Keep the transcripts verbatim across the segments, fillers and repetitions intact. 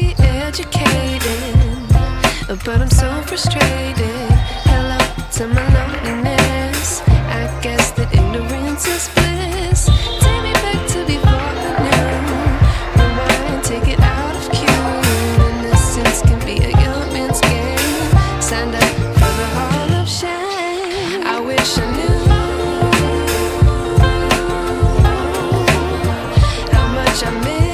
be educated, but I'm so frustrated. Hello to my loneliness. I guess that ignorance is bliss. Take me back to before I knew. Rewind, take it out of cue. Innocence can be a young man's game. Signed up for the hall of shame. I wish I knew how much I missed.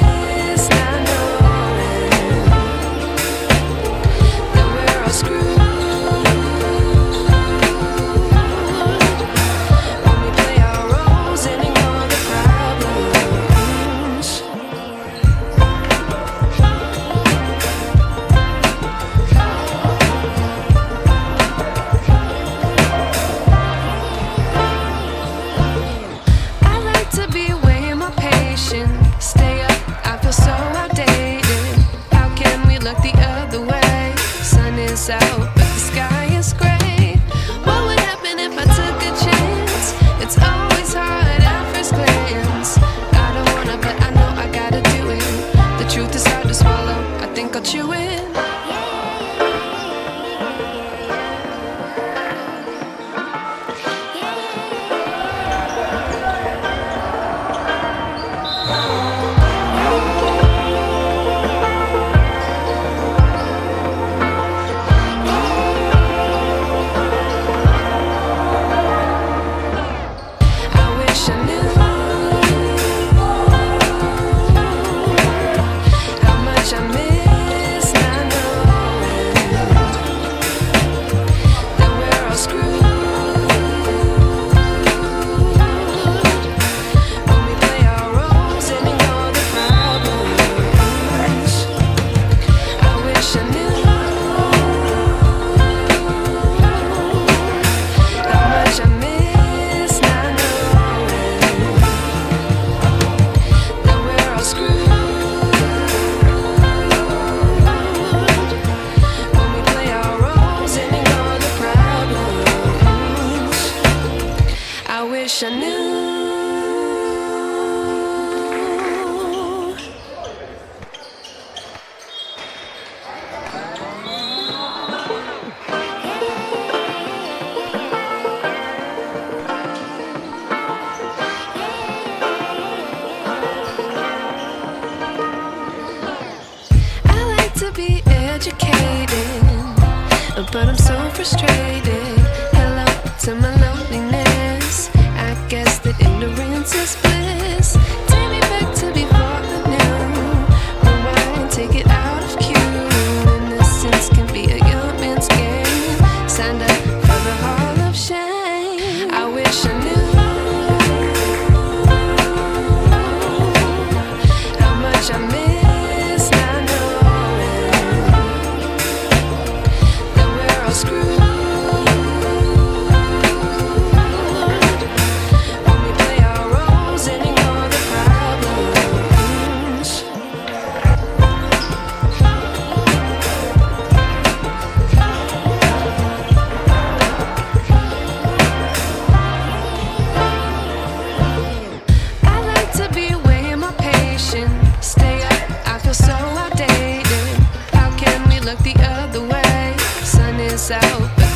Out, but the sky is gray. What would happen if I took a chance? It's always hard at first glance. I don't wanna, but I know I gotta do it. The truth is hard to swallow. I think I'll chew it. I wish I knew. I like to be educated, but I'm so frustrated. Hello to my loneliness. Guess that ignorance is bliss. Take me back to before I knew. Rewind, take it out of cue. Innocence can be a young man's game. Signed up for the hall of shame. I wish I knew how much I missed. Now knowing that we're all screwed. Out, but